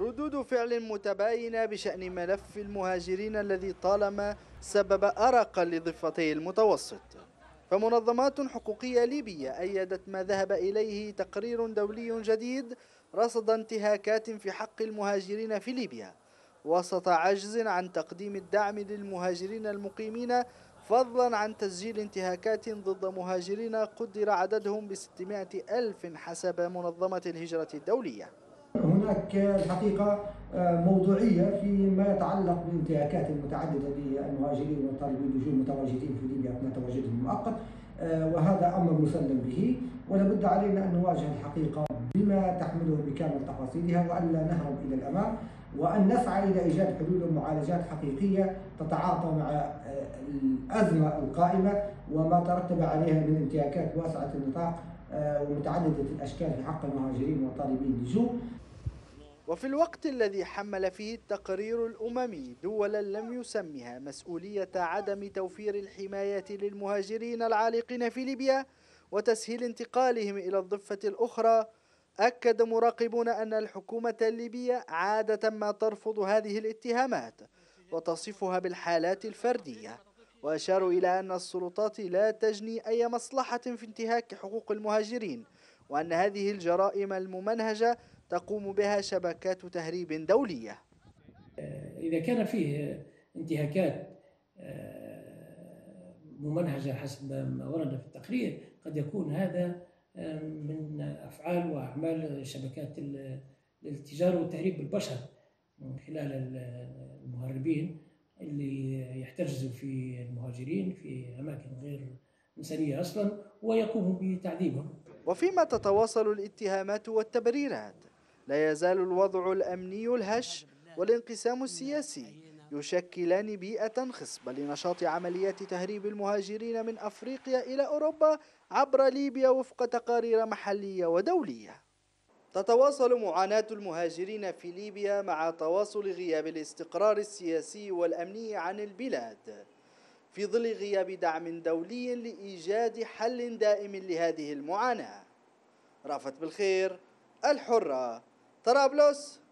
ردود فعل متباينة بشأن ملف المهاجرين الذي طالما سبب أرقا لضفتي المتوسط. فمنظمات حقوقية ليبية أيدت ما ذهب إليه تقرير دولي جديد رصد انتهاكات في حق المهاجرين في ليبيا وسط عجز عن تقديم الدعم للمهاجرين المقيمين، فضلا عن تسجيل انتهاكات ضد مهاجرين قدر عددهم ب 600 ألف حسب منظمة الهجرة الدولية. هناك الحقيقة موضوعية فيما يتعلق بالانتهاكات المتعددة للمهاجرين وطالبي اللجوء المتواجدين في ليبيا أثناء تواجدهم المؤقت، وهذا أمر مسلم به، ولابد علينا أن نواجه الحقيقة بما تحمله بكامل تفاصيلها، وألا نهرب إلى الأمام، وأن نسعى إلى إيجاد حلول ومعالجات حقيقية تتعاطى مع الأزمة القائمة وما ترتب عليها من انتهاكات واسعة النطاق ومتعددة الأشكال في حق المهاجرين وطالبي اللجوء. وفي الوقت الذي حمل فيه التقرير الأممي دولا لم يسمها مسؤولية عدم توفير الحماية للمهاجرين العالقين في ليبيا وتسهيل انتقالهم إلى الضفة الأخرى، أكد مراقبون أن الحكومة الليبية عادة ما ترفض هذه الاتهامات وتصفها بالحالات الفردية، وأشاروا إلى أن السلطات لا تجني أي مصلحة في انتهاك حقوق المهاجرين، وأن هذه الجرائم الممنهجة تقوم بها شبكات تهريب دولية. إذا كان فيه انتهاكات ممنهجة حسب ما ورد في التقرير، قد يكون هذا من أفعال وأعمال شبكات التجارة وتهريب البشر من خلال المهربين اللي يحتجزوا في المهاجرين في أماكن غير إنسانية أصلا ويقوموا بتعذيبهم. وفيما تتواصل الاتهامات والتبريرات، لا يزال الوضع الأمني الهش والانقسام السياسي يشكلان بيئة خصبة لنشاط عمليات تهريب المهاجرين من أفريقيا إلى أوروبا عبر ليبيا وفق تقارير محلية ودولية. تتواصل معاناة المهاجرين في ليبيا مع تواصل غياب الاستقرار السياسي والأمني عن البلاد، في ظل غياب دعم دولي لإيجاد حل دائم لهذه المعاناة. رافت بالخير، الحرة، طرابلس.